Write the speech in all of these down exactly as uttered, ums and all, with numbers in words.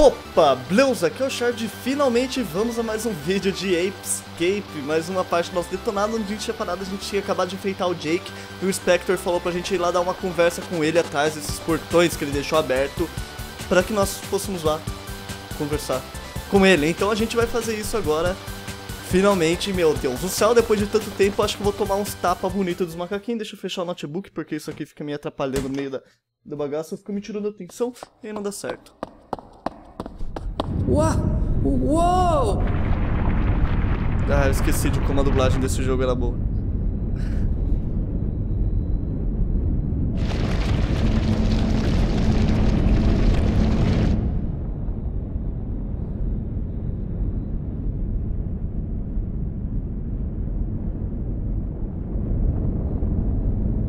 Opa, Bleus, aqui é o Shard e finalmente vamos a mais um vídeo de Ape Escape, mais uma parte do nosso detonado, onde a gente tinha parado, a gente tinha acabado de enfrentar o Jake e o Spectre falou pra gente ir lá dar uma conversa com ele atrás desses portões que ele deixou aberto para que nós fôssemos lá conversar com ele. Então a gente vai fazer isso agora, finalmente, meu Deus do céu, depois de tanto tempo acho que vou tomar uns tapas bonitos dos macaquinhos. Deixa eu fechar o notebook porque isso aqui fica me atrapalhando no meio da, da bagaça, fica me tirando a atenção e não dá certo. Uau! Uou! Ah, eu esqueci de como a dublagem desse jogo era boa.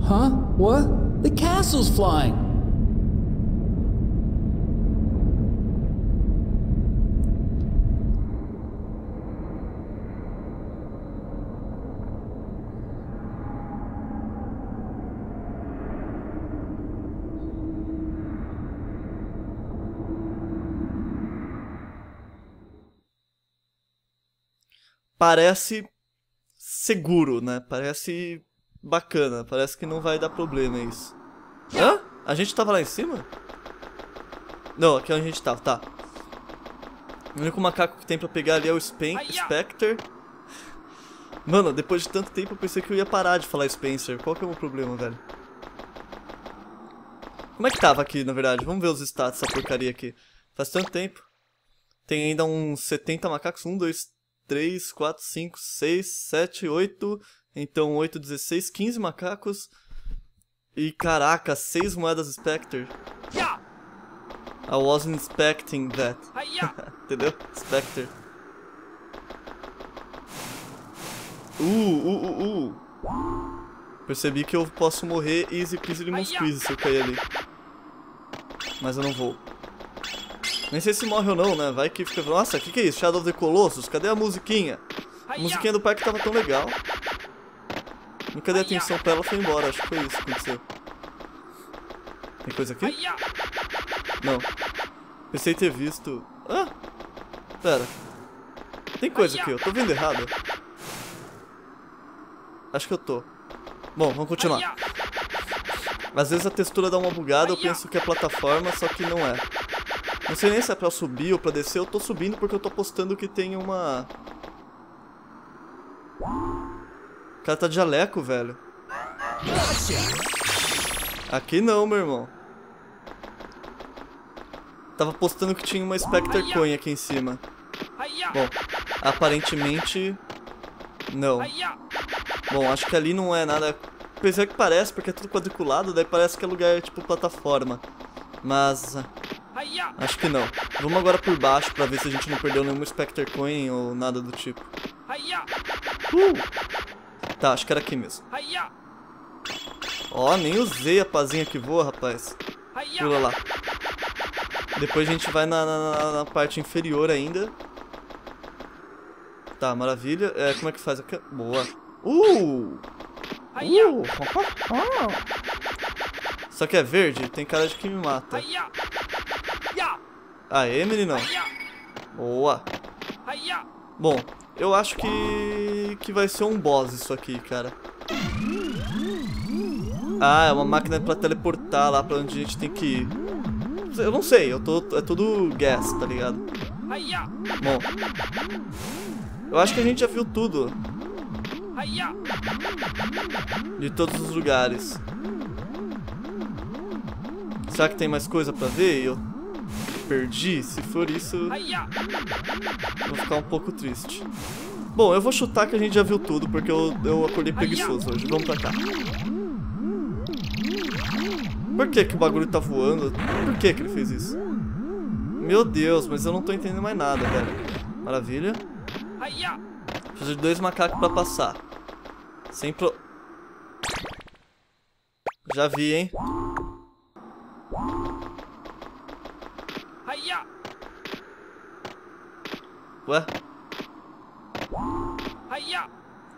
Huh? What? The castle's flying! Parece seguro, né? Parece bacana. Parece que não vai dar problema isso. Hã? A gente tava lá em cima? Não, aqui é onde a gente tava, tá. O único macaco que tem pra pegar ali é o Spen Spectre. Mano, depois de tanto tempo eu pensei que eu ia parar de falar Spencer. Qual que é o meu problema, velho? Como é que tava aqui, na verdade? Vamos ver os status dessa porcaria aqui. Faz tanto tempo. Tem ainda uns setenta macacos. um, dois, três, quatro, cinco, seis, sete, oito. Então oito, dezesseis, quinze macacos. E caraca, seis moedas Spectre. I wasn't expecting that. Entendeu? Spectre. Uh, uh, uh, uh. Percebi que eu posso morrer easy peasy lemon squeeze se eu cair ali. Mas eu não vou. Nem sei se morre ou não, né? Vai que fica... Nossa, o que, que é isso? Shadow of the Colossus? Cadê a musiquinha? A musiquinha do parque tava tão legal. Nunca dei atenção pra ela, foi embora. Acho que foi isso que aconteceu. Tem coisa aqui? Não. Pensei ter visto... Ah! Pera. Tem coisa aqui, eu tô vendo errado. Acho que eu tô. Bom, vamos continuar. Às vezes a textura dá uma bugada, eu penso que é plataforma, só que não é. Não sei nem se é pra subir ou pra descer, eu tô subindo porque eu tô apostando que tem uma... O cara tá de jaleco, velho. Aqui não, meu irmão. Tava apostando que tinha uma Spectre Coin aqui em cima. Bom, aparentemente... Não. Bom, acho que ali não é nada... Apesar que parece, porque é tudo quadriculado, daí parece que é lugar tipo plataforma. Mas... acho que não. Vamos agora por baixo pra ver se a gente não perdeu nenhuma Spectre Coin ou nada do tipo. Uh! Tá, acho que era aqui mesmo. Ó, oh, nem usei a pazinha que voa, rapaz. Pula lá. Depois a gente vai na, na, na parte inferior ainda. Tá, maravilha. É, como é que faz aqui? Boa. Uh! Uh! Só que é verde, tem cara de que me mata. Aê, menino. Boa. Bom, eu acho que que vai ser um boss isso aqui, cara. Ah, é uma máquina pra teleportar lá pra onde a gente tem que ir. Eu não sei, eu tô, é tudo guess, tá ligado? Bom, eu acho que a gente já viu tudo de todos os lugares. Será que tem mais coisa pra ver? Eu perdi, se for isso, vou ficar um pouco triste. Bom, eu vou chutar que a gente já viu tudo, porque eu, eu acordei preguiçoso hoje. Vamos pra cá. Por que que o bagulho tá voando? Por que que ele fez isso? Meu Deus, mas eu não tô entendendo mais nada, velho. Maravilha. Preciso de dois macacos pra passar. Sem pro... Já vi, hein? Ué?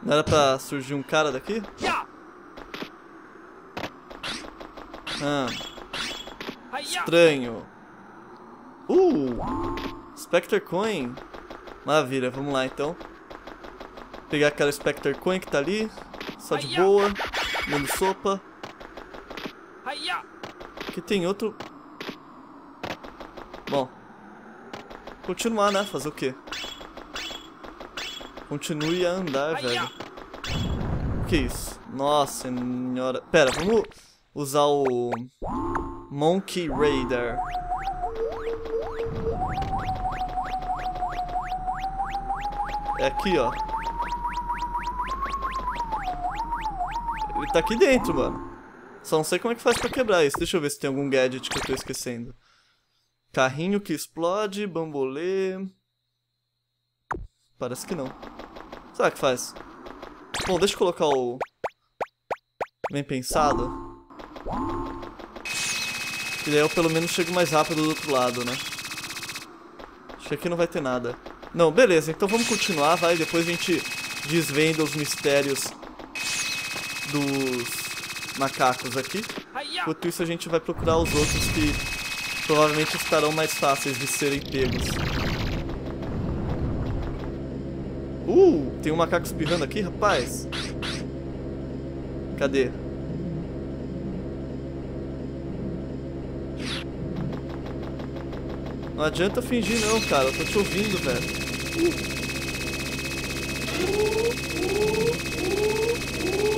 Não era pra surgir um cara daqui? Ah. Estranho. Uh! Spectre Coin. Maravilha, vamos lá então. Pegar aquela Spectre Coin que tá ali. Só de boa. Dando sopa. Aqui tem outro... Bom. Continuar, né? Fazer o quê? Continue a andar, velho. O que é isso? Nossa senhora. Pera, vamos usar o... Monkey Raider. É aqui, ó. Ele tá aqui dentro, mano. Só não sei como é que faz pra quebrar isso. Deixa eu ver se tem algum gadget que eu tô esquecendo. Carrinho que explode, bambolê... Parece que não. Será que faz? Bom, deixa eu colocar o... Bem pensado. E daí eu pelo menos chego mais rápido do outro lado, né? Acho que aqui não vai ter nada. Não, beleza. Então vamos continuar, vai. Depois a gente desvenda os mistérios dos macacos aqui. Enquanto isso a gente vai procurar os outros que... provavelmente estarão mais fáceis de serem pegos. Uh, tem um macaco espirrando aqui, rapaz. Cadê? Não adianta fingir não, cara. Eu tô te ouvindo, velho.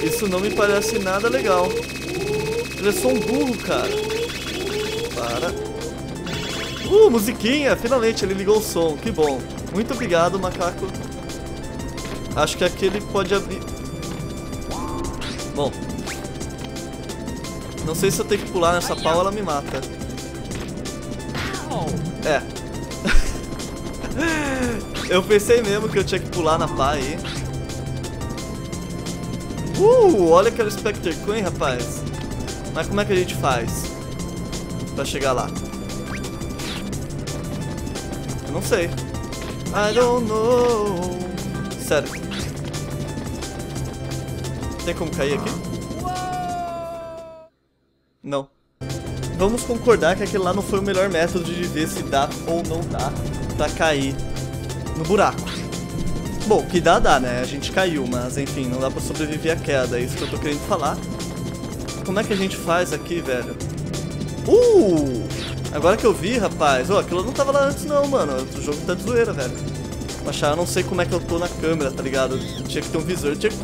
Isso não me parece nada legal. Ele é só um burro, cara. Para... Uh, musiquinha! Finalmente ele ligou o som, que bom. Muito obrigado, macaco. Acho que aqui ele pode abrir... Bom. Não sei se eu tenho que pular nessa pau, ela me mata. É. Eu pensei mesmo que eu tinha que pular na pá aí. Uh, olha aquela Spectre Coin, rapaz. Mas como é que a gente faz pra chegar lá? Não sei. I don't know. Sério. Tem como cair aqui? Não. Vamos concordar que aquele lá não foi o melhor método de ver se dá ou não dá pra cair no buraco. Bom, que dá, dá, né? A gente caiu, mas enfim, não dá pra sobreviver à queda. É isso que eu tô querendo falar. Como é que a gente faz aqui, velho? Uh! Agora que eu vi, rapaz, ó, oh, aquilo não tava lá antes não, mano. O jogo tá de zoeira, velho. Achar, eu não sei como é que eu tô na câmera, tá ligado? Eu tinha que ter um visor, eu tinha que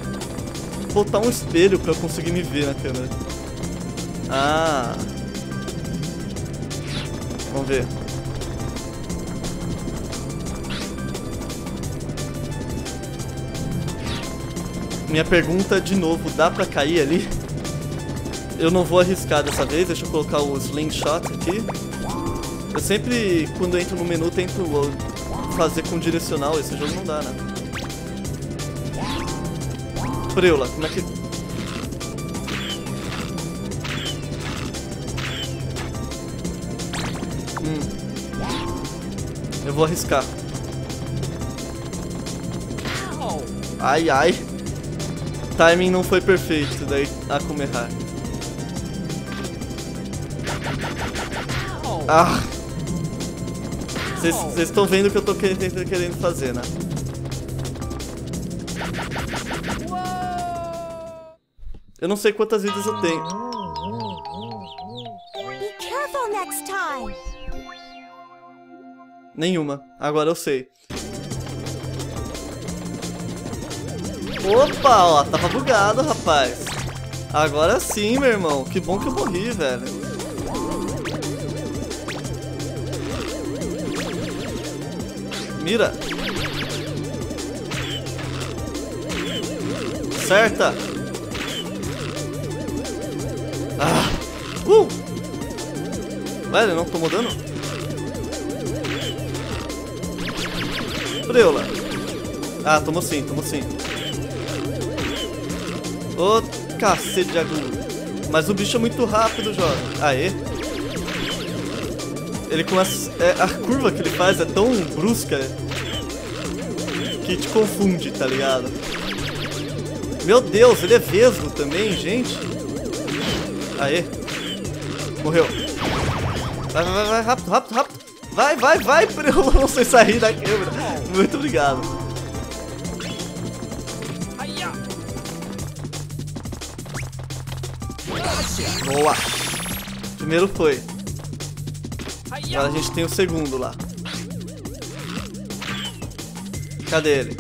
botar um espelho pra eu conseguir me ver na câmera. Ah. Vamos ver. Minha pergunta de novo, dá pra cair ali? Eu não vou arriscar dessa vez, deixa eu colocar o slingshot aqui. Eu sempre, quando eu entro no menu, tento fazer com direcional, esse jogo não dá, né? Preula, como é que... Hum. Eu vou arriscar. Ai, ai. Timing não foi perfeito, daí há como errar. Ah! Vocês estão vendo o que eu tô querendo, querendo fazer, né? Eu não sei quantas vidas eu tenho. Nenhuma. Agora eu sei. Opa, ó. Tava bugado, rapaz. Agora sim, meu irmão. Que bom que eu morri, velho. Mira. Certa. Ah. Uh. Velho, não tomou dano? Preula. Ah, tomou sim, tomou sim. Ô, oh, cacete de agulha. Mas o bicho é muito rápido, jovem. Aê. Ele começa... É, a curva que ele faz é tão brusca que te confunde, tá ligado? Meu Deus, ele é vesgo também, gente. Aê. Morreu. Vai, vai, vai, rápido, rápido, rápido. Vai, vai, vai, pra eu não sei sair da câmera. Muito obrigado. Boa. Primeiro foi. Agora a gente tem o segundo lá. Cadê ele?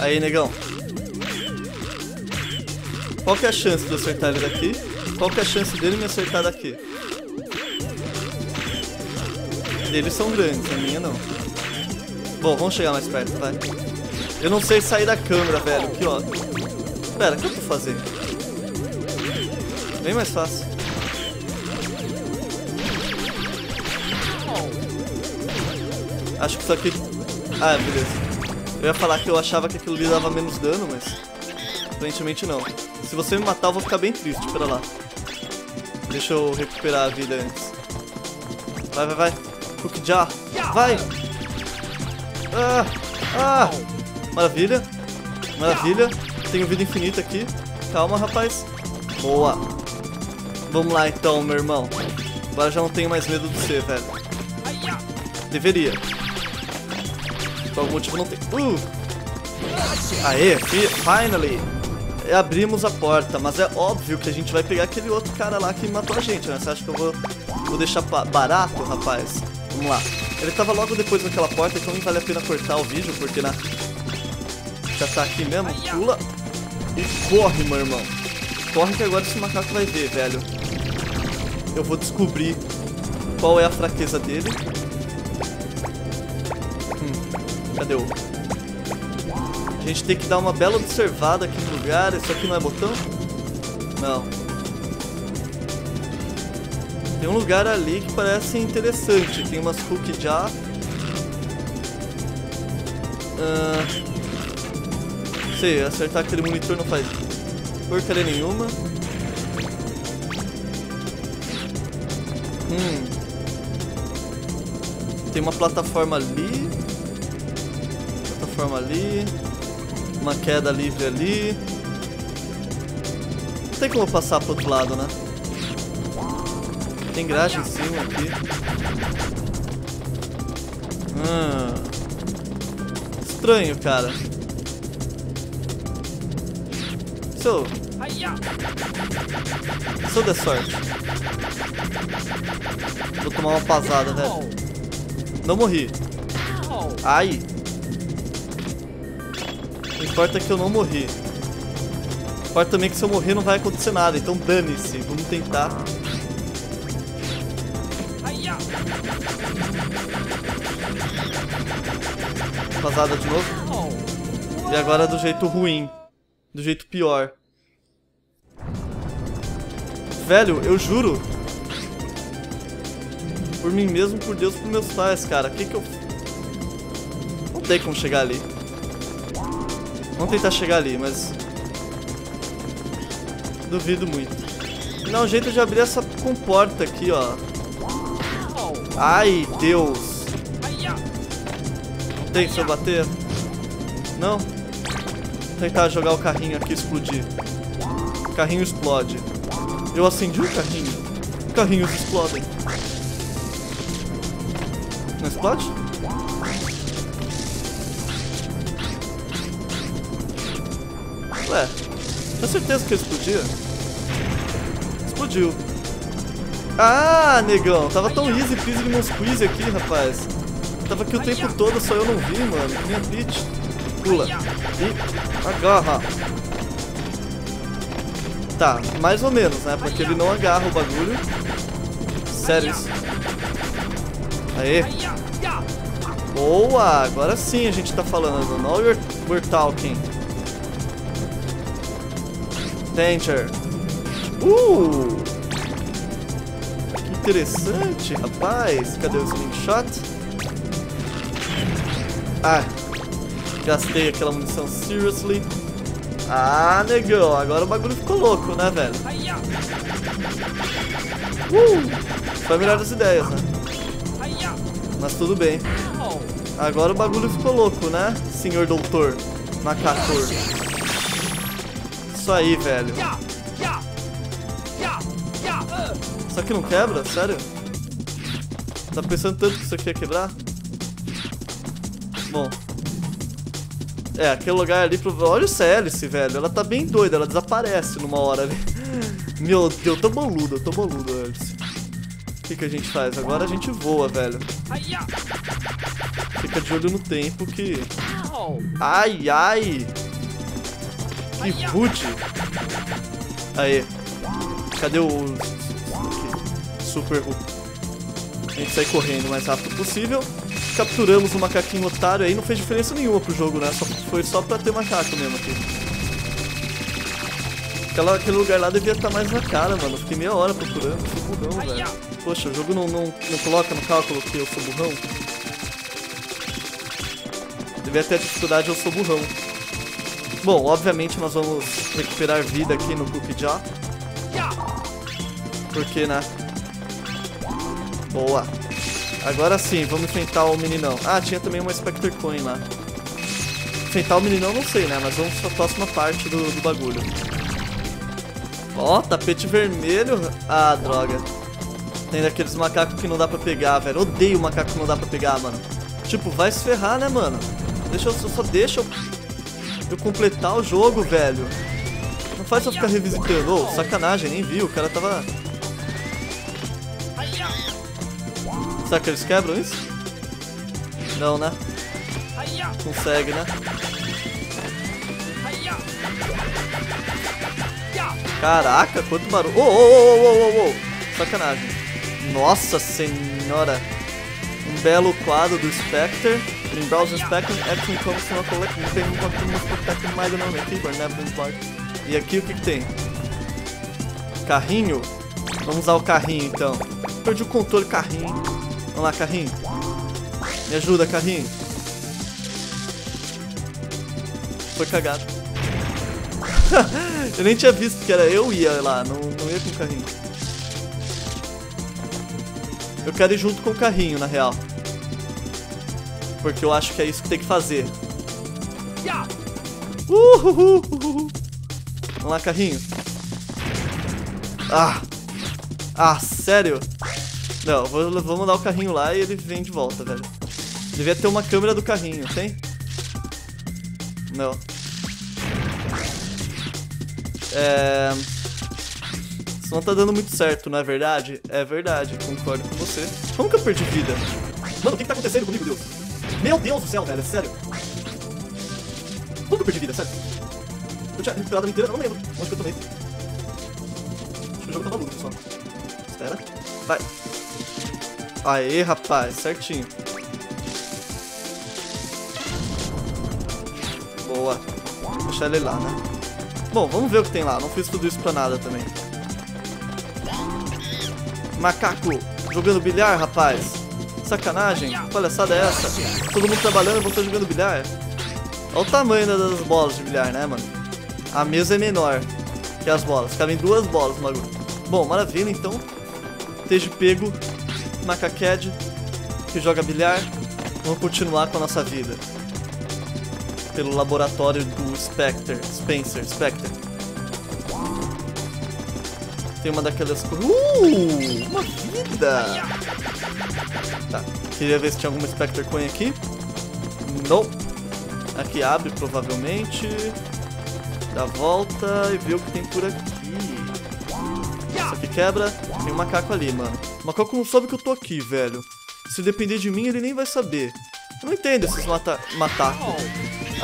Aí, negão. Qual que é a chance de eu acertar ele daqui? Qual que é a chance dele me acertar daqui? Eles são grandes, a minha não. Bom, vamos chegar mais perto, vai. Eu não sei sair da câmera, velho. Que ó. Pera, o que eu vou fazer? Bem mais fácil. Acho que isso aqui... Ah, beleza. Eu ia falar que eu achava que aquilo ali dava menos dano, mas... aparentemente não. Se você me matar, eu vou ficar bem triste. Pera lá. Deixa eu recuperar a vida antes. Vai, vai, vai. Já. Vai! Ah! Ah! Maravilha! Maravilha! Tenho vida infinita aqui. Calma, rapaz. Boa! Vamos lá então, meu irmão. Agora já não tenho mais medo de você, velho. Deveria. Por algum motivo não tem. Uh! Aê! Finally! Abrimos a porta, mas é óbvio que a gente vai pegar aquele outro cara lá que matou a gente, né? Você acha que eu vou, vou deixar barato, rapaz? Vamos lá. Ele tava logo depois naquela porta, então não vale a pena cortar o vídeo, porque na... já tá aqui mesmo. Pula e corre, meu irmão. Corre que agora esse macaco vai ver, velho. Eu vou descobrir qual é a fraqueza dele. Hum, cadê o... A gente tem que dar uma bela observada aqui no lugar. Isso aqui não é botão? Não. Tem um lugar ali que parece interessante. Tem umas cookies já. Uh, sei, acertar aquele monitor não faz porcaria nenhuma. Hum. Tem uma plataforma ali. Plataforma ali. Uma queda livre ali. Não tem como passar pro outro lado, né? Tem grade em cima aqui. Ah, estranho, cara. Se eu... Se eu der sorte. Vou tomar uma pasada, velho. Não morri. Ai. O importa é que eu não morri. O importa também que se eu morrer não vai acontecer nada. Então dane-se. Vamos tentar... Vazada de novo. E agora do jeito ruim. Do jeito pior. Velho, eu juro. Por mim mesmo, por Deus, por meus pais, cara. Que que eu... Não tem como chegar ali. Vamos tentar chegar ali, mas... duvido muito. Não, o jeito de abrir essa comporta aqui, ó. Ai, Deus. Tem que se eu bater? Não? Vou tentar jogar o carrinho aqui e explodir. O carrinho explode. Eu acendi o carrinho. Carrinhos explodem. Não explode? Ué, tenho certeza que explodia? Explodiu. Ah, negão, tava tão easy peasy nos quiz aqui, rapaz. Tava aqui o tempo todo, só eu não vi, mano. Minha bitch. Pula. E agarra. Tá, mais ou menos, né? Porque ele não agarra o bagulho. Sério isso. Aê. Boa, agora sim a gente tá falando. Now we're talking. Danger. Uh! Interessante, rapaz. Cadê o slingshot? Ah, gastei aquela munição, seriously. Ah, negão, agora o bagulho ficou louco, né, velho? Uh, foi a melhor das ideias, né? Mas tudo bem. Agora o bagulho ficou louco, né, senhor doutor Macator? Isso aí, velho. Só que não quebra? Sério? Tá pensando tanto que isso aqui ia quebrar? Bom. É, aquele lugar ali pro... Olha o hélice, velho. Ela tá bem doida, ela desaparece numa hora ali. Meu Deus, eu tô boludo, eu tô boludo, hélice. O que que a gente faz? Agora a gente voa, velho. Fica de olho no tempo que... Ai, ai! Que rude! Aê! Cadê o... Super Hulk? A gente sai correndo o mais rápido possível. Capturamos o macaquinho otário aí. Não fez diferença nenhuma pro jogo, né? Só, foi só pra ter macaco mesmo aqui. Aquela, aquele lugar lá devia estar mais na cara, mano. Fiquei meia hora procurando. Eu sou burrão, velho. Poxa, o jogo não, não, não coloca no cálculo que eu sou burrão? Devia ter a dificuldade, eu sou burrão. Bom, obviamente nós vamos recuperar vida aqui no Cookie Jar. Porque, né? Boa. Agora sim, vamos enfrentar o meninão. Ah, tinha também uma Spectre Coin lá. Enfrentar o meninão não sei, né? Mas vamos pra próxima parte do, do bagulho. Ó, oh, tapete vermelho. Ah, droga. Tem daqueles macacos que não dá pra pegar, velho. Odeio macaco que não dá pra pegar, mano. Tipo, vai se ferrar, né, mano? Deixa eu, só deixa eu, eu completar o jogo, velho. Não faz eu ficar revisitando. Oh, sacanagem, nem vi. O cara tava... Será que eles quebram isso? Não, né? Consegue, né? Caraca, quanto barulho. Oh, oh, oh, oh, oh, oh. Sacanagem. Nossa senhora. Um belo quadro do Spectre. Lembrar os Spectre, Action como se não coletivo. Tem um pouquinho de Spectre mais não, né? E aqui o que, que tem? Carrinho? Vamos usar o carrinho então. Perdi o controle, carrinho. Vamos lá, carrinho. Me ajuda, carrinho. Foi cagado. Eu nem tinha visto que era eu ia lá, não, não ia com o carrinho. Eu quero ir junto com o carrinho, na real. Porque eu acho que é isso que tem que fazer. Uhuhu, uhuhu. Vamos lá, carrinho. Ah! Ah, sério? Não, vou, vou mandar o carrinho lá e ele vem de volta, velho. Devia ter uma câmera do carrinho, tem? Não. É... Isso não tá dando muito certo, não é verdade? É verdade, concordo com você. Como que eu perdi vida? Mano, o que que tá acontecendo comigo, Deus? Meu Deus do céu, velho, sério. Como que eu perdi vida, sério? Eu tinha recuperado a minha inteira, eu não lembro. Onde que eu tomei? Acho que o jogo tá maluco, pessoal. Espera. Vai. Aê, rapaz, certinho. Boa. Vou deixar ele lá, né? Bom, vamos ver o que tem lá. Não fiz tudo isso pra nada também. Macaco jogando bilhar, rapaz. Sacanagem. Que palhaçada é essa? Todo mundo trabalhando, eu vou estar jogando bilhar. Olha o tamanho das bolas de bilhar, né, mano? A mesa é menor que as bolas. Cabem duas bolas no bagulho. Bom, maravilha, então. Esteja pego. Macaqued, que joga bilhar. Vamos continuar com a nossa vida pelo laboratório do Spectre, Spencer, Spectre. Tem uma daquelas... Uh! Uma vida! Tá, queria ver se tinha alguma Spectre Coin aqui. Não. Aqui abre, provavelmente. Dá a volta e vê o que tem por aqui. Isso aqui quebra. Tem um macaco ali, mano. O macaco não sabe que eu tô aqui, velho. Se depender de mim, ele nem vai saber. Eu não entendo esses mata matacos.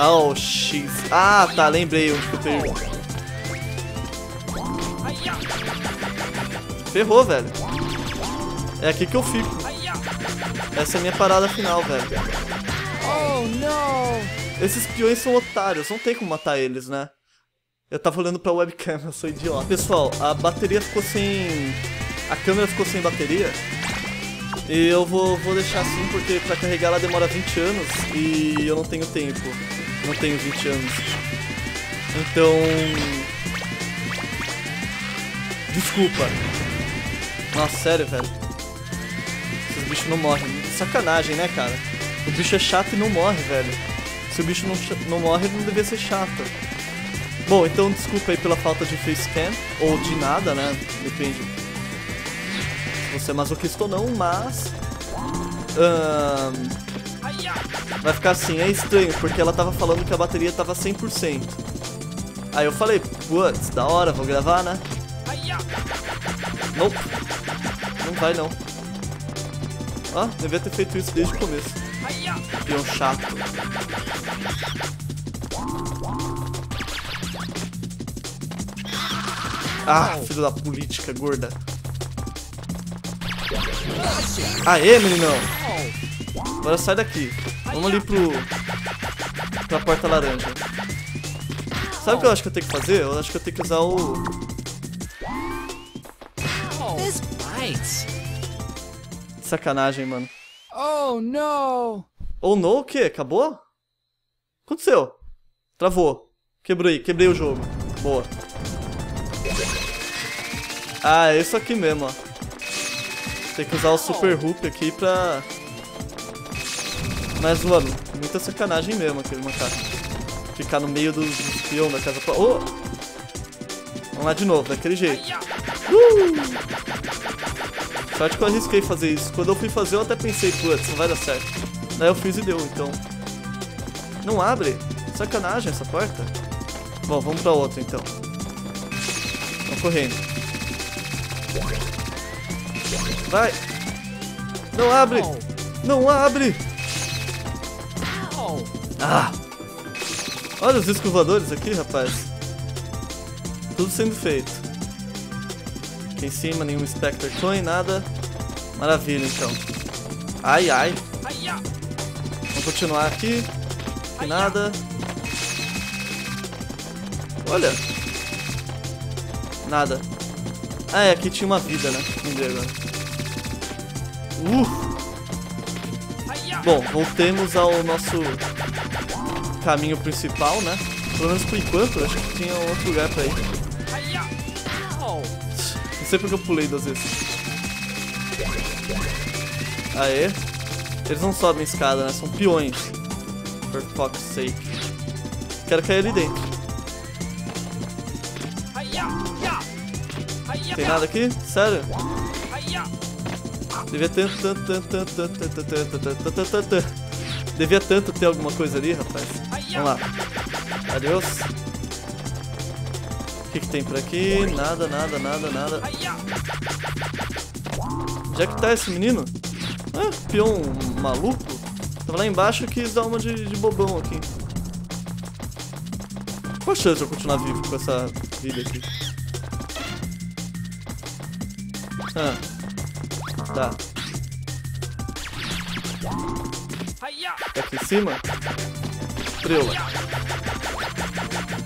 Oh, X. Ah, tá, lembrei onde que eu perdi. Ferrou, velho. É aqui que eu fico. Essa é a minha parada final, velho. Oh, não. Esses peões são otários, não tem como matar eles, né? Eu tava olhando pra webcam, eu sou idiota. Pessoal, a bateria ficou sem... A câmera ficou sem bateria. E eu vou, vou deixar assim, porque pra carregar ela demora vinte anos. E eu não tenho tempo. Não tenho vinte anos. Então... Desculpa. Nossa, sério, velho. Esses bichos não morrem. Sacanagem, né, cara? O bicho é chato e não morre, velho. Se o bicho não, não morre, ele não devia ser chato. Bom, então desculpa aí pela falta de facecam, ou de nada, né? Depende se você é masoquista ou não, mas Um, vai ficar assim, é estranho, porque ela tava falando que a bateria tava cem por cento. Aí eu falei, putz, da hora, vou gravar, né? Nope. Não vai não. Ó, ah, devia ter feito isso desde o começo. Pião chato. Ah, filho da política gorda. Aê, meninão. Agora sai daqui. Vamos ali pro... pra porta laranja. Sabe o que eu acho que eu tenho que fazer? Eu acho que eu tenho que usar o... Sacanagem, mano. Oh, não. Oh, não? O quê? Acabou? O que aconteceu? Travou. Quebrei. Quebrei o jogo. Boa. Ah, é isso aqui mesmo, ó. Tem que usar o Super Hoop aqui pra... Mas, mano, muita sacanagem mesmo aquele macaco. Ficar no meio dos espiões da casa... Oh! Vamos lá de novo, daquele jeito. Uh! Sorte que eu arrisquei fazer isso. Quando eu fui fazer, eu até pensei, putz, não vai dar certo. Daí eu fiz e deu, então. Não abre. Sacanagem essa porta. Bom, vamos pra outra, então. Vamos correndo. Vai! Não abre! Não abre! Ah! Olha os discos voadores aqui, rapaz. Tudo sendo feito. Aqui em cima, nenhum Spectre Coin, nada. Maravilha, então. Ai, ai. Vamos continuar aqui. Aqui nada. Olha. Nada. Ah, é, aqui tinha uma vida, né? Não deu agora. Uh! Bom, voltemos ao nosso caminho principal, né? Pelo menos por enquanto, acho que tinha um outro lugar pra ir. Não sei porque eu pulei duas vezes. Aê. Eles não sobem escada, né? São peões. For fuck's sake. Quero cair ali dentro. Tem nada aqui? Sério? Devia tanto, tanto, tanto, tanto, tanto, tanto, tanto, tanto, tanto. Devia tanto ter alguma coisa ali, rapaz. Vamos lá. Adeus. O que, que tem por aqui? Nada, nada, nada, nada. Onde é que tá esse menino? Ah, peão maluco? Tava lá embaixo e quis dar uma de, de bobão aqui. Qual a chance de eu continuar vivo com essa vida aqui? Ah, tá. Tá aqui em cima? Estrela.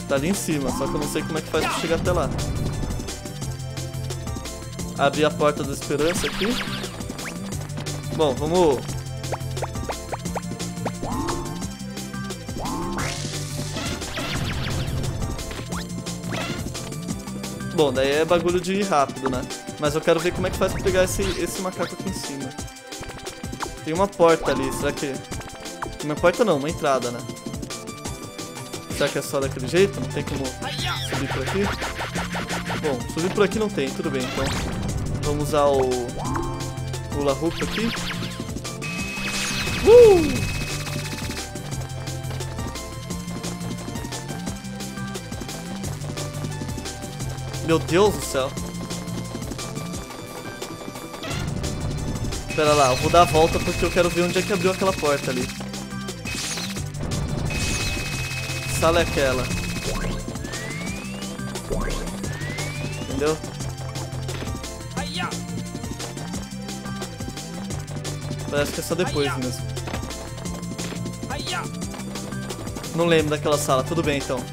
Tá ali em cima, só que eu não sei como é que faz pra chegar até lá. Abrir a porta da esperança aqui. Bom, vamos... Bom, daí é bagulho de ir rápido, né? Mas eu quero ver como é que faz pra pegar esse, esse macaco aqui em cima. Tem uma porta ali, será que... Uma porta não, uma entrada, né? Será que é só daquele jeito? Não tem como subir por aqui? Bom, subir por aqui não tem, tudo bem. Então, vamos usar o... Hula Hoop aqui. Uh! Meu Deus do céu. Pera lá, eu vou dar a volta porque eu quero ver onde é que abriu aquela porta ali. Que sala é aquela? Entendeu? Parece que é só depois mesmo. Não lembro daquela sala, tudo bem então.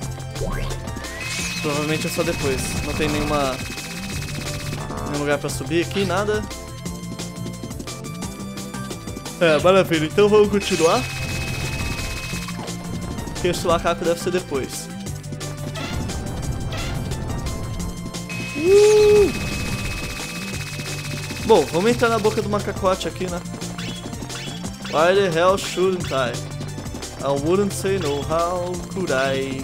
Provavelmente é só depois. Não tem nenhuma... Nenhum lugar pra subir aqui, nada. É, maravilha, então vamos continuar. Porque esse macaco deve ser depois. Uh! Bom, vamos entrar na boca do macacote aqui, né? Why the hell shouldn't I? I wouldn't say no, how could I?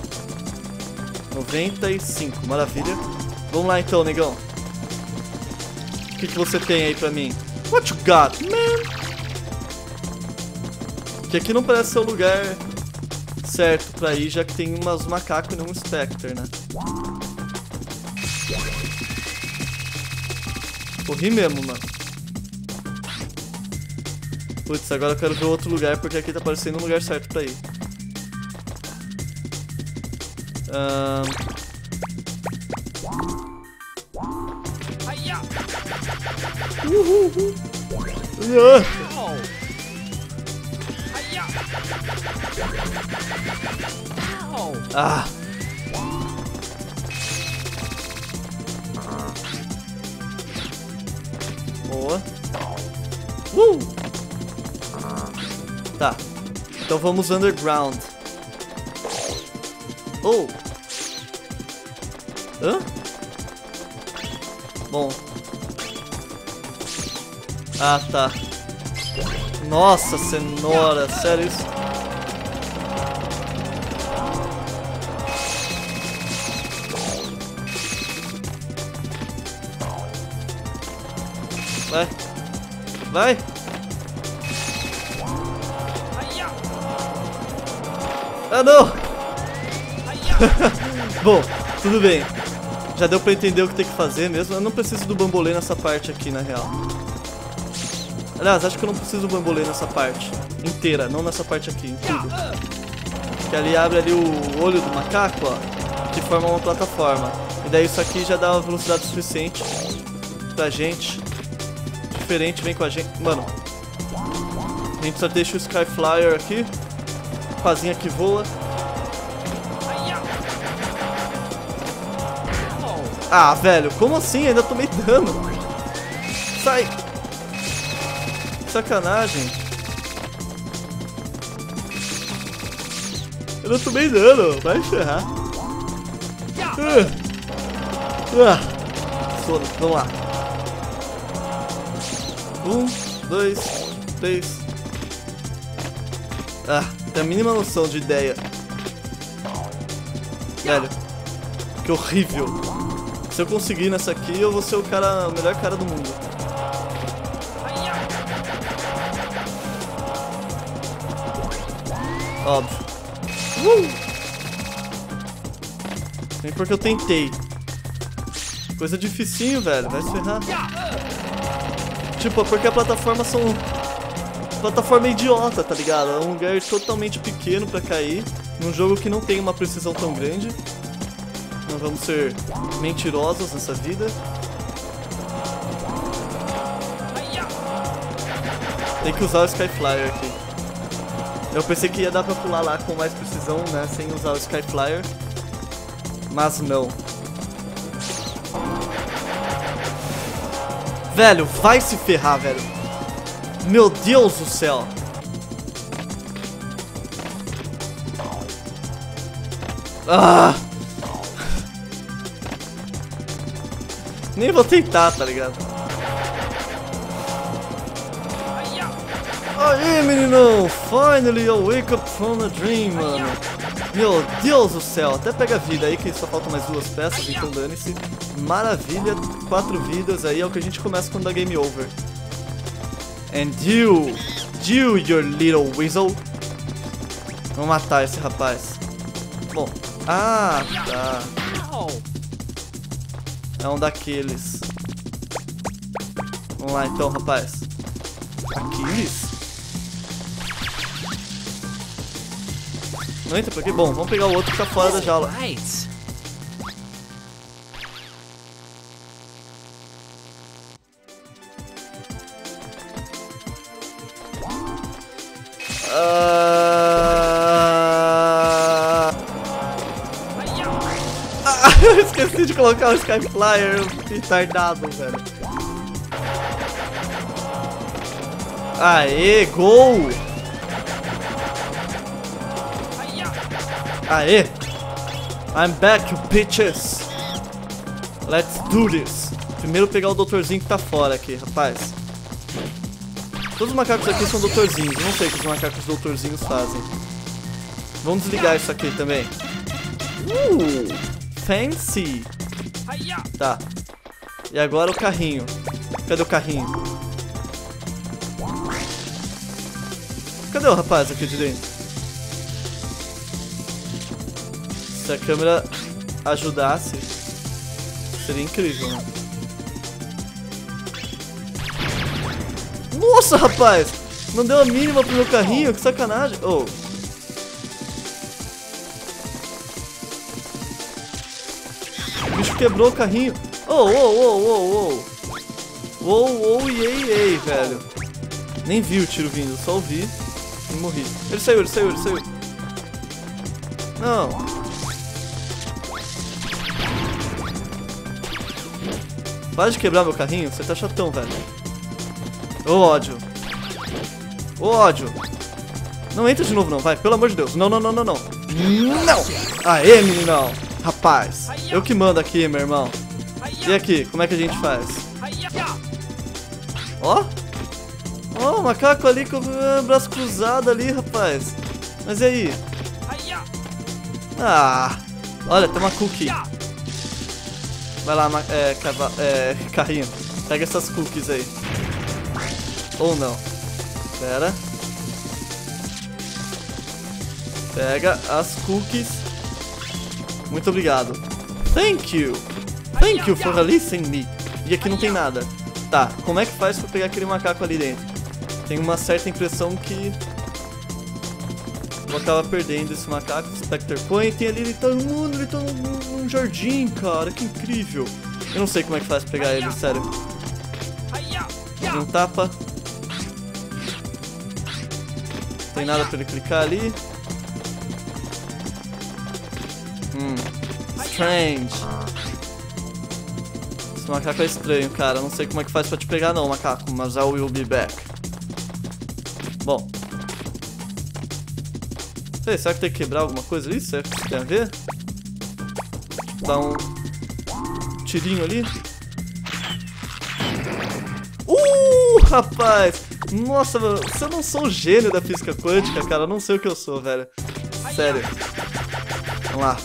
noventa e cinco, maravilha. Vamos lá então, negão. O que, que você tem aí pra mim? What you got, man? Porque aqui não parece ser o lugar certo pra ir, já que tem umas macacos e não um Spectre, né? Corri mesmo, mano. Putz, agora eu quero ver outro lugar, porque aqui tá parecendo um lugar certo pra ir. Ahn... Um... Uhul, uhul. Uhul. Ah. Boa. Uh. Tá. Então vamos underground. Oh. Hã? Bom. Ah, tá. Nossa senhora, sério isso? Vai. Vai. Ah, não. Bom, tudo bem. Já deu pra entender o que tem que fazer mesmo. Eu não preciso do bambolê nessa parte aqui, na real. Aliás, acho que eu não preciso do bambolê nessa parte inteira, não nessa parte aqui, em tudo. Que ali abre ali o olho do macaco, ó, que forma uma plataforma. E daí isso aqui já dá uma velocidade suficiente pra gente. Diferente, vem com a gente. Mano, a gente só deixa o Skyflyer aqui. Pazinha que voa. Ah, velho, como assim? Ainda tomei dano. Sai! Sacanagem. Eu não tomei dano, vai ferrar. Ah, sono, vamos lá. Um, dois, três. Ah, tem a mínima noção de ideia. Velho, que horrível. Se eu conseguir nessa aqui, eu vou ser o cara, o melhor cara do mundo. Óbvio. Uh! Nem porque eu tentei. Coisa dificinho, velho. Vai se ferrar. Tipo, porque a plataforma são... Plataforma idiota, tá ligado? É um lugar totalmente pequeno pra cair. Num jogo que não tem uma precisão tão grande. Não vamos ser mentirosos nessa vida. Tem que usar o Skyflyer aqui. Eu pensei que ia dar pra pular lá com mais precisão, né, sem usar o Skyflyer, mas não. Velho, vai se ferrar, velho. Meu Deus do céu. Ah! Nem vou tentar, tá ligado? Aí, meninão! Finally I wake up from a dream, mano. Meu Deus do céu, até pega vida aí que só faltam mais duas peças, então dane-se. Maravilha, quatro vidas aí é o que a gente começa quando dá game over. And you, you, your little weasel. Vamos matar esse rapaz. Bom, ah, tá. É um daqueles. Vamos lá então, rapaz. Aquiles? Não entra por aqui? Bom, vamos pegar o outro que tá fora da jaula. Ah... Ah, eu esqueci de colocar o Skyflyer retardado, velho. Aê, gol! Aê! I'm back, you bitches! Let's do this! Primeiro pegar o doutorzinho que tá fora aqui, rapaz. Todos os macacos aqui são doutorzinhos. Eu não sei o que os macacos doutorzinhos fazem. Vamos desligar isso aqui também. Uh! Fancy! Tá. E agora o carrinho. Cadê o carrinho? Cadê o rapaz aqui de dentro? Se a câmera ajudasse, seria incrível, né? Nossa, rapaz! Não deu a mínima pro meu carrinho, que sacanagem! Oh! O bicho quebrou o carrinho! Oh, oh, oh, oh, oh! Oh, oh, ei, ei, velho! Nem vi o tiro vindo, só ouvi e morri. Ele saiu, ele saiu, ele saiu! Não! Para de quebrar meu carrinho, você tá chatão, velho! Ô, ódio! Ô, ódio! Não entra de novo, não, vai, pelo amor de Deus! Não, não, não, não, não! Não! Aê, meninão! Rapaz! Eu que mando aqui, meu irmão! E aqui, como é que a gente faz? Ó! Ó, o macaco ali com o braço cruzado ali, rapaz! Mas e aí? Ah! Olha, tem uma cookie! Vai lá, é, cava, é, carrinho! Pega essas cookies aí! Ou não? Pera! Pega as cookies! Muito obrigado! Thank you! Thank you for listening me. E aqui não tem nada. Tá, como é que faz pra pegar aquele macaco ali dentro? Tenho uma certa impressão que eu acaba perdendo esse macaco, Spectre Coin. Tem ali, ele tá, mano, ele tá num, num jardim, cara, que incrível. Eu não sei como é que faz pra pegar ele, sério. Tem um tapa. Não tem nada pra ele clicar ali. Hum, strange. Esse macaco é estranho, cara. Não sei como é que faz pra te pegar, não, macaco. Mas I will be back. Bom. Sei, será que tem que quebrar alguma coisa ali? Será que isso tem a ver? Dar um tirinho ali. Uh, rapaz! Nossa, mano. Se eu não sou o gênio da física quântica, cara, eu não sei o que eu sou, velho. Sério. Vamos lá.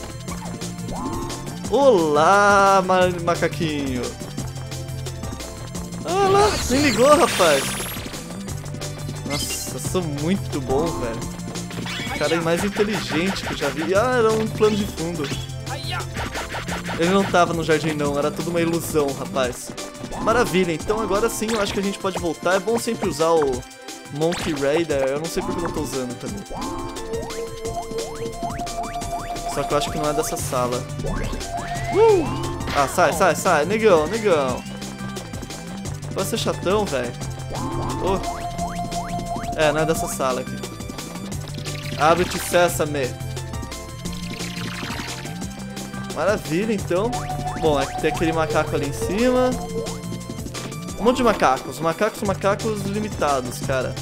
Olá, ma macaquinho! Ah lá, nem ligou, rapaz! Nossa, eu sou muito bom, velho! O cara é mais inteligente que eu já vi. Ah, era um plano de fundo. Ele não tava no jardim, não. Era tudo uma ilusão, rapaz. Maravilha, então agora sim eu acho que a gente pode voltar. É bom sempre usar o Monkey Raider. Eu não sei porque eu não tô usando também. Só que eu acho que não é dessa sala. Uh! Ah, sai, sai, sai. Negão, negão. Pode ser chatão, velho. Oh. É, não é dessa sala aqui. Abre-te, sésame. Maravilha, então. Bom, é que tem aquele macaco ali em cima. Um monte de macacos. Macacos, macacos limitados, cara.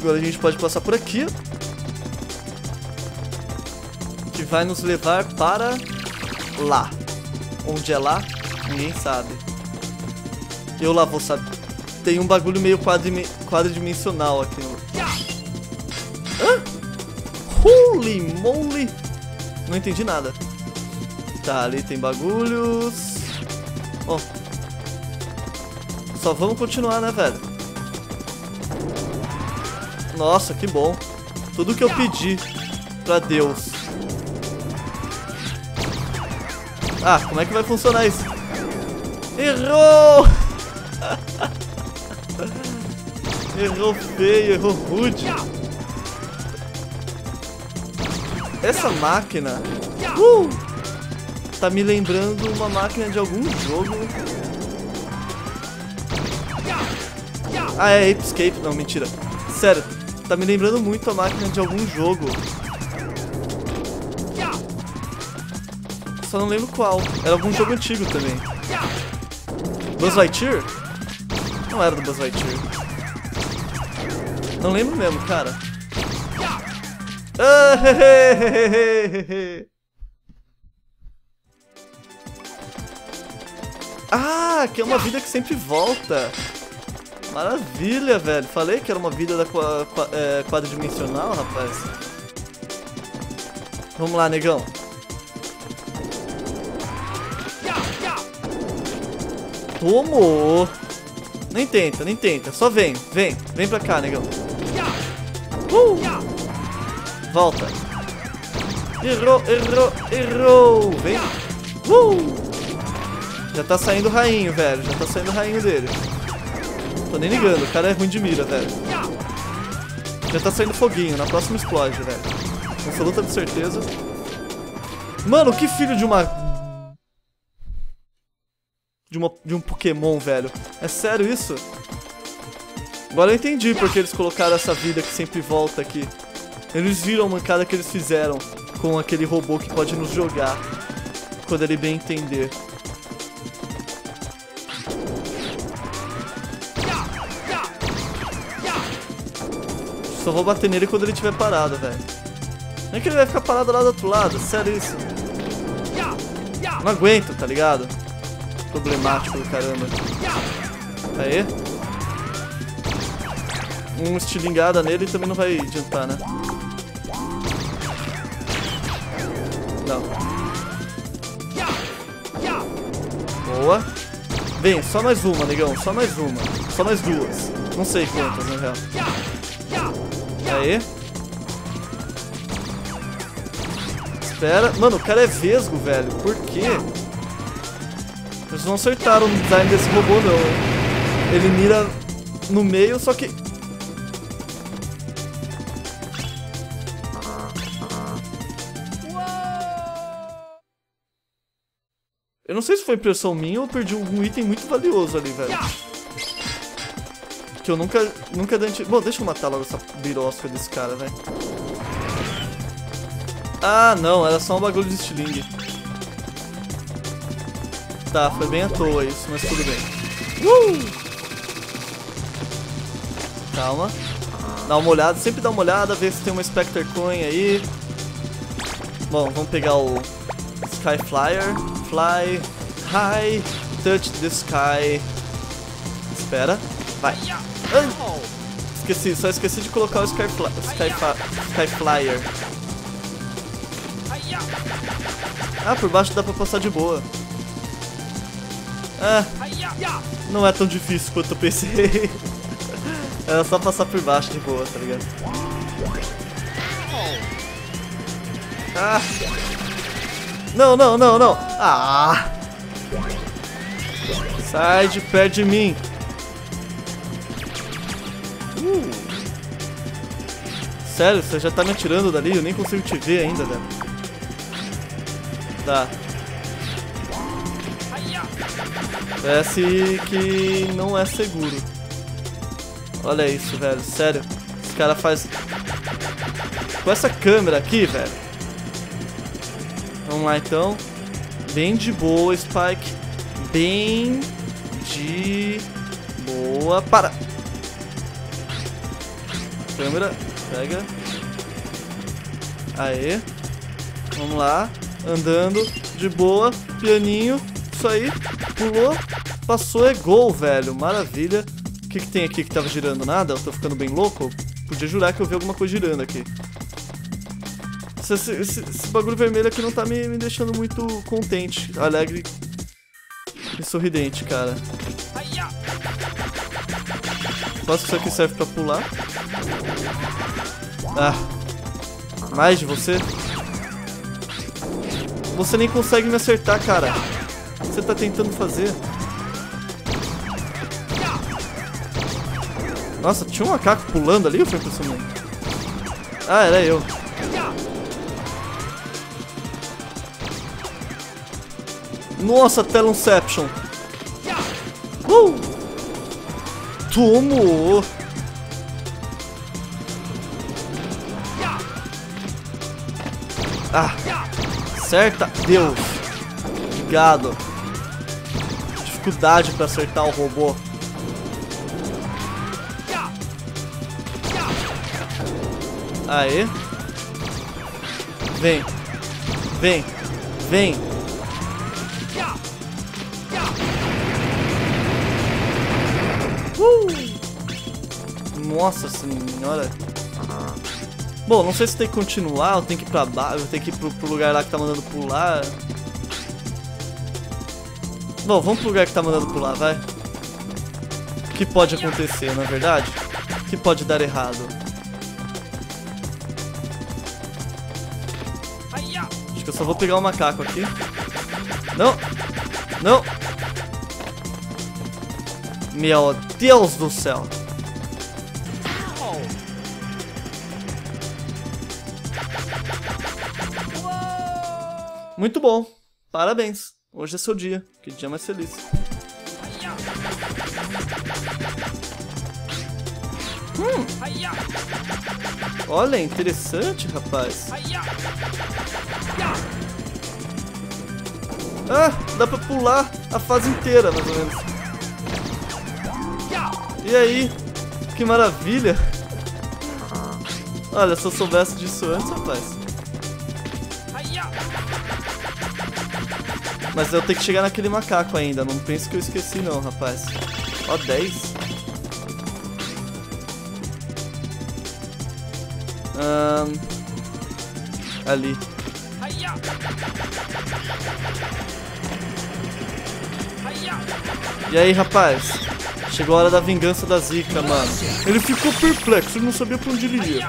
Agora a gente pode passar por aqui. Vai nos levar para lá. Onde é lá? Ninguém sabe. Eu lá vou saber. Tem um bagulho meio quadri quadridimensional aqui no... Hã? Holy moly! Não entendi nada. Tá, ali tem bagulhos. Bom, só vamos continuar, né, velho? Nossa, que bom. Tudo que eu pedi pra Deus. Ah, como é que vai funcionar isso? Errou! Errou feio, errou rude. Essa máquina... Uh! Tá me lembrando uma máquina de algum jogo. Ah, é Ape Escape. Não, mentira. Sério, tá me lembrando muito a máquina de algum jogo. Só não lembro qual. Era algum jogo antigo também. Buzz Lightyear? Não era do Buzz Lightyear. Não lembro mesmo, cara. Ah, ah, que é uma vida que sempre volta. Maravilha, velho. Falei que era uma vida da qua, qua, é, quadridimensional, rapaz. Vamos lá, negão. Tomou! Nem tenta, nem tenta. Só vem, vem. Vem pra cá, negão. Uh! Volta. Errou, errou, errou. Vem. Uh! Já tá saindo o rainho, velho. Já tá saindo o rainho dele. Tô nem ligando. O cara é ruim de mira, velho. Já tá saindo foguinho. Na próxima explode, velho. Absoluta de certeza. Mano, que filho de uma... De, uma, de um Pokémon, velho. É sério isso? Agora eu entendi porque eles colocaram essa vida que sempre volta aqui. Eles viram a mancada que eles fizeram com aquele robô que pode nos jogar quando ele bem entender. Só vou bater nele quando ele tiver parado, velho. Não é que ele vai ficar parado lá do outro lado, sério isso. Não aguento, tá ligado? Problemático do caramba. Aê. Um estilingada nele também não vai adiantar, né? Não. Boa. Bem, só mais uma, negão. Só mais uma. Só mais duas. Não sei quantas, na real. Aê. Espera. Mano, o cara é vesgo, velho. Por quê? Eles não acertaram o design desse robô, não. Ele mira no meio, só que... Eu não sei se foi impressão minha ou eu perdi um item muito valioso ali, velho. Que eu nunca... Nunca dante... Bom, deixa eu matar logo essa birosca desse cara, velho. Ah, não. Era só um bagulho de estilingue. Tá, foi bem à toa isso, mas tudo bem. Uh! Calma. Dá uma olhada, sempre dá uma olhada, ver se tem uma Spectre Coin aí. Bom, vamos pegar o Skyflyer. Fly high, touch the sky. Espera, vai. Ai, esqueci, só esqueci de colocar o Skyfly, Sky Skyflyer. Ah, por baixo dá pra passar de boa. Ah, não é tão difícil quanto eu pensei. Era só passar por baixo de boa, tá ligado? Ah. Não, não, não, não. Ah. Sai de pé de mim. Uh. Sério, você já tá me atirando dali? Eu nem consigo te ver ainda, velho. Tá. Parece que não é seguro. Olha isso, velho. Sério. Esse cara faz... Com essa câmera aqui, velho. Vamos lá, então. Bem de boa, Spike. Bem de boa. Para! Câmera. Pega. Aê. Vamos lá. Andando. De boa. Pianinho. Isso aí. Pulou, passou, é gol, velho. Maravilha. O que, que tem aqui que tava girando? Nada? Eu tô ficando bem louco? Podia jurar que eu vi alguma coisa girando aqui. Esse, esse, esse, esse bagulho vermelho aqui não tá me, me deixando muito contente, alegre e sorridente, cara. Posso que isso aqui serve pra pular? Ah, mais de você? Você nem consegue me acertar, cara. Você tá tentando fazer? Nossa, tinha um macaco pulando ali, ou foi impressionante? Ah, era eu. Nossa, Telonception. Uh! Tomou. Ah, certa. Deus. Obrigado. Dificuldade pra acertar o robô. Aê. Vem. Vem. Vem. Uh! Nossa senhora. Bom, não sei se tem que continuar, eu tenho que ir pra baixo, eu tenho que ir pro, pro lugar lá que tá mandando pular. Bom, vamos pro lugar que tá mandando pular, vai. que pode acontecer, não é verdade? Que pode dar errado. Acho que eu só vou pegar o macaco aqui. Não! Não! Meu Deus do céu! Muito bom! Parabéns! Hoje é seu dia. Que dia mais feliz. Hum. Olha, interessante, rapaz. Ah, dá pra pular a fase inteira, mais ou menos. E aí? Que maravilha! Olha, se eu soubesse disso antes, rapaz. Mas eu tenho que chegar naquele macaco ainda. Não penso que eu esqueci não, rapaz. Ó, dez. Um... Ali. E aí, rapaz? Chegou a hora da vingança da Zika, mano. Ele ficou perplexo, ele não sabia pra onde ele ia.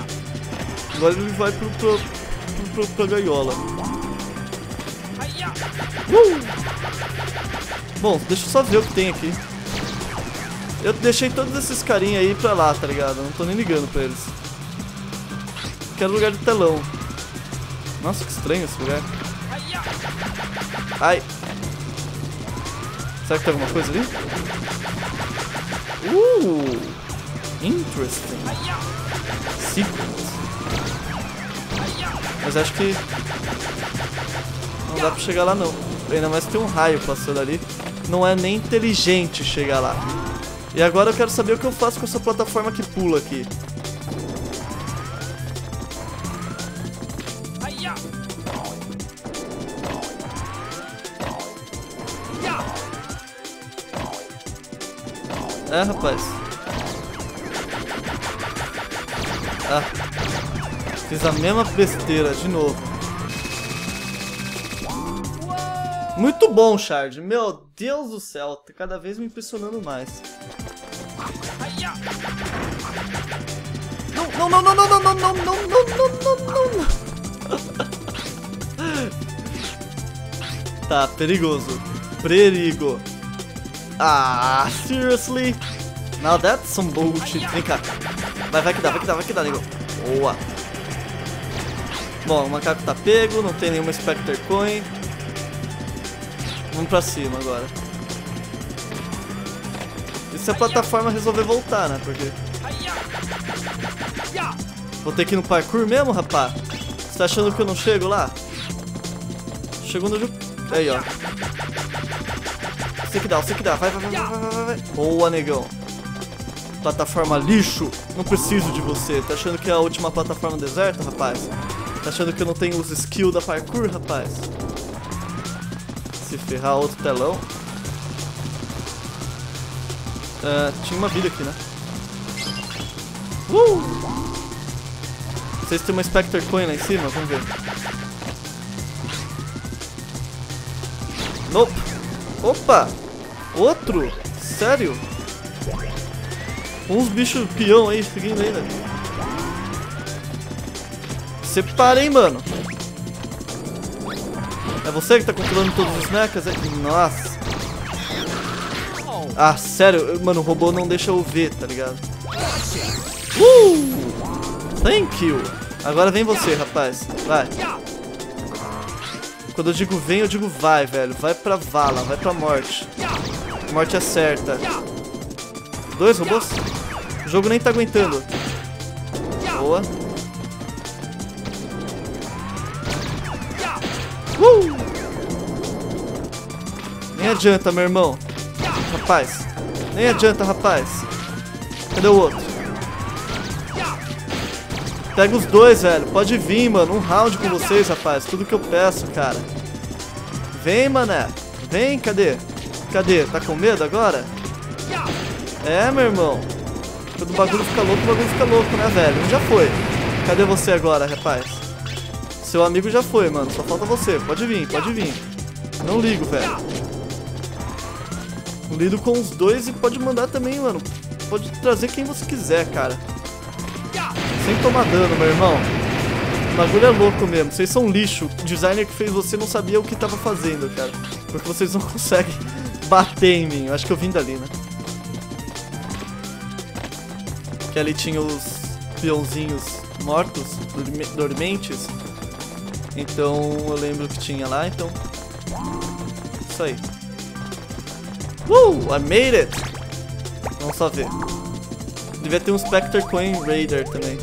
Agora ele vai pro, pro, pro, pra gaiola. Uh! Bom, deixa eu só ver o que tem aqui. Eu deixei todos esses carinha aí pra lá, tá ligado? Não tô nem ligando pra eles. Quero lugar de telão. Nossa, que estranho esse lugar. Ai. Será que tem alguma coisa ali? Uh! Interesting. Secret. Mas acho que... não dá pra chegar lá não. Ainda mais que tem um raio passando ali. Não é nem inteligente chegar lá. E agora eu quero saber o que eu faço com essa plataforma que pula aqui. É, rapaz. Ah, fiz a mesma besteira de novo. Muito bom, Shard. Meu Deus do céu, tá cada vez me impressionando mais. Não, não, não, não, não, não, não, não, não, não, não, não. Tá, perigoso. Perigo. Ah, seriously? Now that's some bullshit. Vem cá. Vai, vai que dá, vai que dá, vai que dá, nego. Boa. Bom, o macaco tá pego, não tem nenhuma Spectre Coin. Vamos pra cima agora. E se a plataforma resolver voltar, né? Porque... vou ter que ir no parkour mesmo, rapá? Você tá achando que eu não chego lá? Chegou no... aí, ó. Sei que dá, sei que dá. Vai, vai, vai, vai, vai, vai. Boa, negão. Plataforma lixo. Não preciso de você. Tá achando que é a última plataforma deserta, rapaz? Tá achando que eu não tenho os skills da parkour, rapaz? Ferrar outro telão. Uh, tinha uma vida aqui, né? Uh! Não sei se tem uma Spectre Coin lá em cima, vamos ver. Nope. Opa! Outro? Sério? Uns bichos peão aí, seguindo aí, velho. Separa, hein, mano. É você que tá controlando todos os mechas? É... nossa. Ah, sério? Mano, o robô não deixa eu ver, tá ligado? Uh! Thank you. Agora vem você, rapaz. Vai. Quando eu digo vem, eu digo vai, velho. Vai pra vala, vai pra morte. Morte é certa. Dois robôs? O jogo nem tá aguentando. Boa. Uh! Nem adianta, meu irmão. Rapaz. Nem adianta, rapaz. Cadê o outro? Pega os dois, velho. Pode vir, mano. Um round com vocês, rapaz. Tudo que eu peço, cara. Vem, mané. Vem, cadê? Cadê? Tá com medo agora? É, meu irmão. Quando o bagulho fica louco, o bagulho fica louco, né, velho? Um já foi. Cadê você agora, rapaz? Seu amigo já foi, mano. Só falta você. Pode vir, pode vir. Não ligo, velho. Lido com os dois e pode mandar também, mano. pode trazer quem você quiser, cara. Sem tomar dano, meu irmão. O bagulho é louco mesmo. Vocês são lixo. O designer que fez você não sabia o que tava fazendo, cara. Porque vocês não conseguem bater em mim. Eu acho que eu vim dali, né? Que ali tinha os peãozinhos mortos, dormentes. Então eu lembro que tinha lá, então... Isso aí. Uh! I made it! Vamos só ver. Devia ter um Spectre Coin Raider também.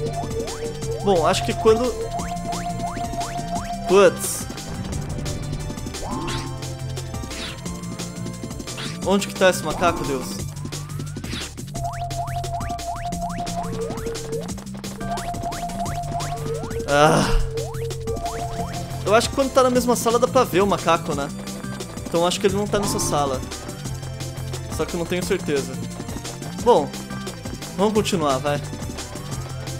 Bom, acho que quando... Putz! Onde que tá esse macaco, Deus? Ah... Eu acho que quando tá na mesma sala dá pra ver o macaco, né? Então acho que ele não tá nessa sala. Só que eu não tenho certeza. Bom, vamos continuar, vai.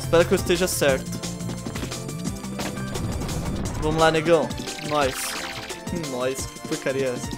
Espero que eu esteja certo. Vamos lá, negão. Nós. Nós, que porcaria é essa?